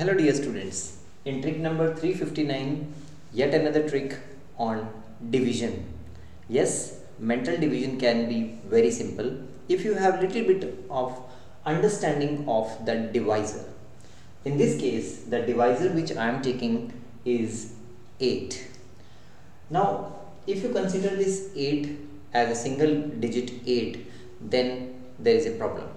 Hello dear students, in trick number 359, yet another trick on division. Yes, mental division can be very simple if you have little bit of understanding of the divisor. In this case, the divisor which I am taking is 8. Now, if you consider this 8 as a single digit 8, then there is a problem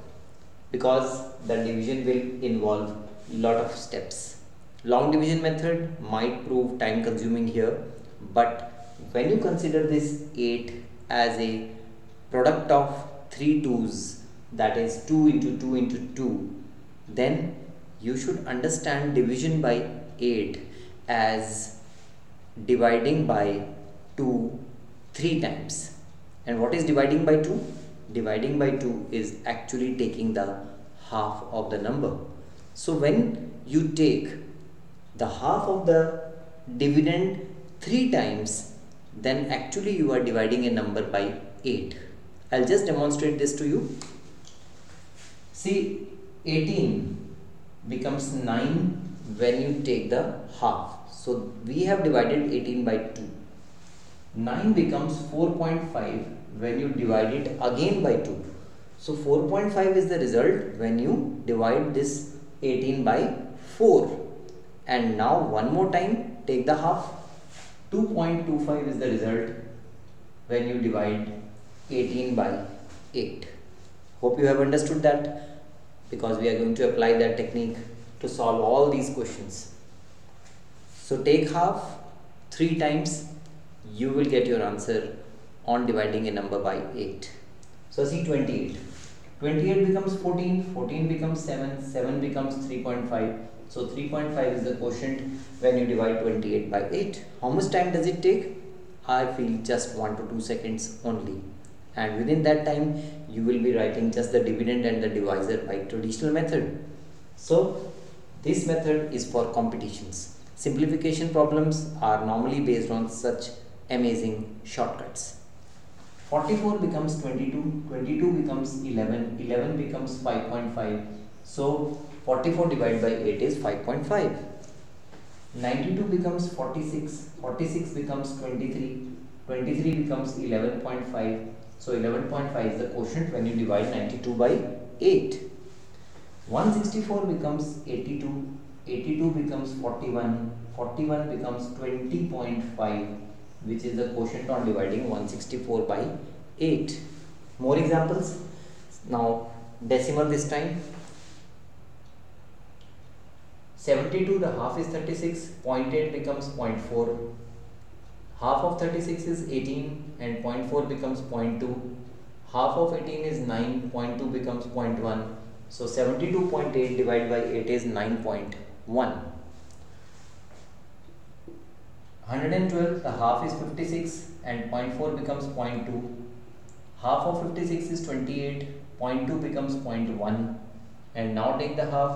because the division will involve lot of steps. Long division method might prove time consuming here, but when you consider this 8 as a product of 3 2's, that is 2 into 2 into 2, then you should understand division by 8 as dividing by 2 3 times. And what is dividing by 2? Dividing by 2 is actually taking the half of the number. So when you take the half of the dividend 3 times, then actually you are dividing a number by 8. I'll just demonstrate this to you. See, 18 becomes 9 when you take the half. So we have divided 18 by 2. 9 becomes 4.5 when you divide it again by 2. So 4.5 is the result when you divide this 18 by 4, and now one more time take the half. 2.25 is the result when you divide 18 by 8. Hope you have understood that, because we are going to apply that technique to solve all these questions. So take half 3 times, you will get your answer on dividing a number by 8. So see 28. 28 becomes 14, 14 becomes 7, 7 becomes 3.5. So 3.5 is the quotient when you divide 28 by 8. How much time does it take? I feel just 1 to 2 seconds only. And within that time, you will be writing just the dividend and the divisor by traditional method. So this method is for competitions. Simplification problems are normally based on such amazing shortcuts. 44 becomes 22, 22 becomes 11, 11 becomes 5.5. So 44 divided by 8 is 5.5. 92 becomes 46, 46 becomes 23, 23 becomes 11.5. So 11.5 is the quotient when you divide 92 by 8. 164 becomes 82, 82 becomes 41, 41 becomes 20.5. which is the quotient on dividing 164 by 8. More examples. Now decimal this time. 72, the half is 36, 0.8 becomes 0.4. Half of 36 is 18 and 0.4 becomes 0.2. Half of 18 is 9, 0.2 becomes 0.1. So 72.8 divided by 8 is 9.1. 112, the half is 56 and 0.4 becomes 0.2. Half of 56 is 28, 0.2 becomes 0.1. And now take the half,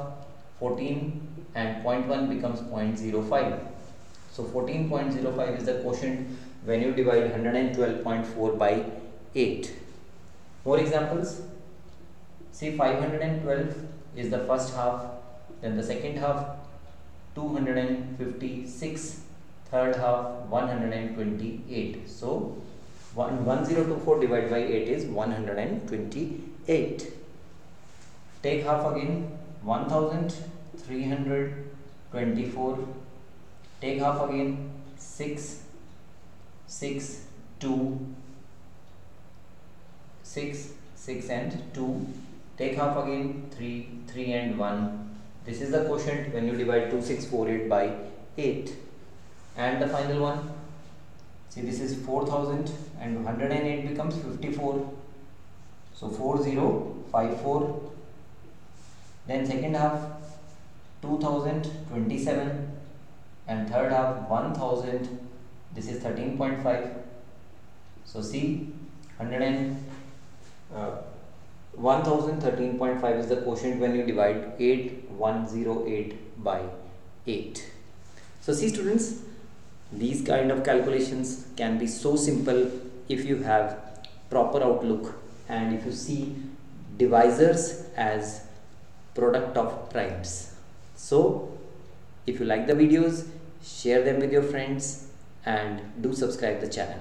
14 and 0.1 becomes 0.05. So 14.05 is the quotient when you divide 112.4 by 8. More examples. See, 512 is the first half, then the second half, 256. Third half 128. So 1024 divided by 8 is 128. Take half again. 1324. Take half again. 6 6 2. 6 6 and 2. Take half again. 3 3 and 1. This is the quotient when you divide 2648 by 8. And the final one, see, this is 4000 and 108 becomes 54. So 4054. Then second half 2027 and third half 1000. This is 13.5. So see, 1013.5 is the quotient when you divide 8108 by 8. So see students, these kind of calculations can be so simple if you have proper outlook and if you see divisors as product of primes. So If you like the videos, share them with your friends and do subscribe the channel.